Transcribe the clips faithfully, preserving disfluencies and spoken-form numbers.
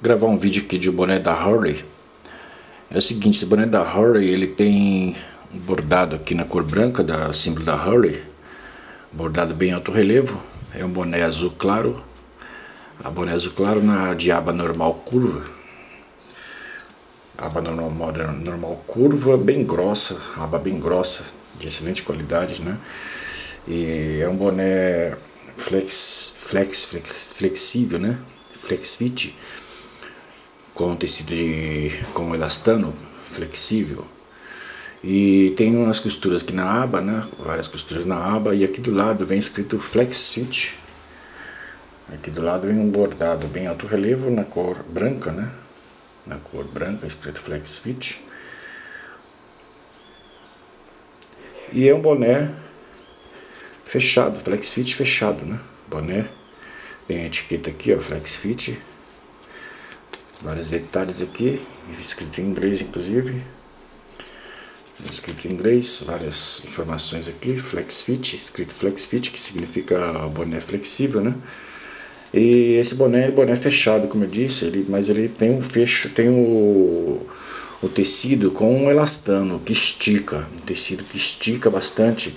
gravar um vídeo aqui de boné da Hurley. É o seguinte, esse boné da Hurley, ele tem um bordado aqui na cor branca, da símbolo da Hurley, bordado bem alto relevo. É um boné azul claro, a boné azul claro na de aba normal curva, aba normal, normal curva, bem grossa, aba bem grossa, de excelente qualidade, né? E é um boné flex, flex, flex flexível, né? Flexfit, com tecido de, com elastano flexível, e tem umas costuras aqui na aba, né? Várias costuras na aba, e aqui do lado vem escrito Flexfit. Aqui do lado vem um bordado bem alto relevo na cor branca, né? Na cor branca escrito Flexfit. E é um boné fechado, Flexfit fechado, né? Boné tem a etiqueta aqui, ó, Flexfit. Vários detalhes aqui, escrito em inglês inclusive. Escrito em inglês, várias informações aqui, Flexfit, escrito Flexfit, que significa boné flexível, né? E esse boné é boné fechado, como eu disse, ele, mas ele tem um fecho, tem o, o tecido com um elastano que estica, um tecido que estica bastante,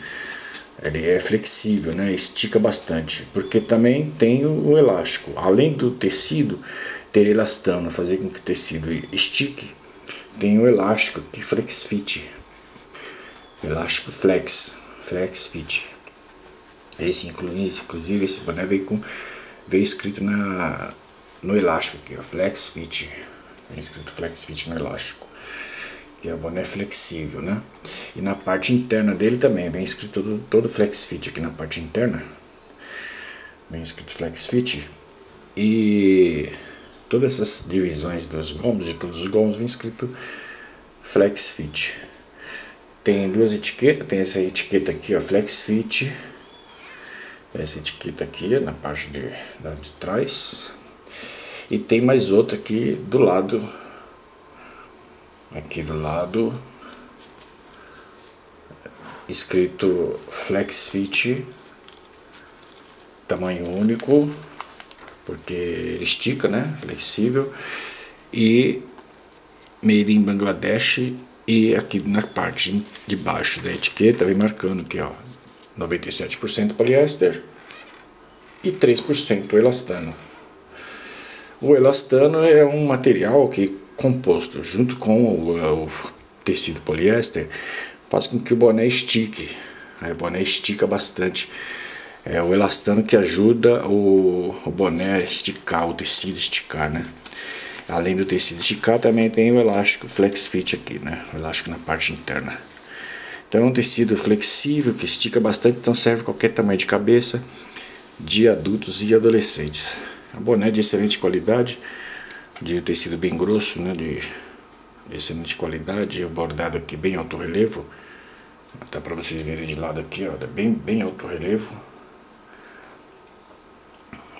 ele é flexível, né? Estica bastante, porque também tem o elástico, além do tecido ter elastano, fazer com que o tecido estique, tem o elástico que Flexfit, elástico flex, Flexfit. Esse inclui, inclusive esse boné veio com, veio escrito na no elástico aqui, ó, Flexfit, veio escrito Flexfit no elástico. E é o boné flexível, né? E na parte interna dele também vem escrito todo, todo Flexfit aqui na parte interna, vem escrito Flexfit. E todas essas divisões dos gomos, de todos os gomos, vem escrito Flexfit. Tem duas etiquetas, tem essa etiqueta aqui, ó, Flexfit. Essa etiqueta aqui na parte de, de trás. E tem mais outra aqui do lado. Aqui do lado. Escrito Flexfit. Tamanho único, porque ele estica, né? Flexível. E made in Bangladesh. E aqui na parte de baixo da etiqueta vem marcando aqui, ó, noventa e sete por cento poliéster e três por cento elastano. O elastano é um material que, composto junto com o, o tecido poliéster, faz com que o boné estique. Aí o boné estica bastante. É o elastano que ajuda o, o boné a esticar, o tecido esticar, né? Além do tecido esticar, também tem o elástico Flexfit aqui, né? O elástico na parte interna. Então é um tecido flexível que estica bastante, então serve qualquer tamanho de cabeça, de adultos e adolescentes. É um boné de excelente qualidade, de tecido bem grosso, né? De, de excelente qualidade, o bordado aqui bem alto relevo. Dá para vocês verem de lado aqui, ó, bem, bem alto relevo.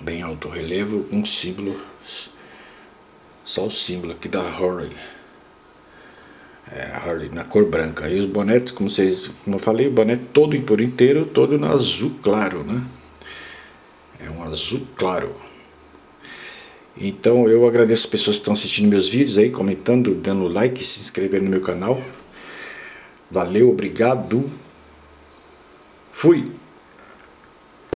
Bem alto relevo, com um símbolo, só o símbolo aqui da Hurley, é, Hurley na cor branca. E os bonetes, como vocês, como eu falei, o boné todo por inteiro, todo no azul claro, né? É um azul claro. Então eu agradeço as pessoas que estão assistindo meus vídeos aí, comentando, dando like, se inscrevendo no meu canal. Valeu, obrigado, fui!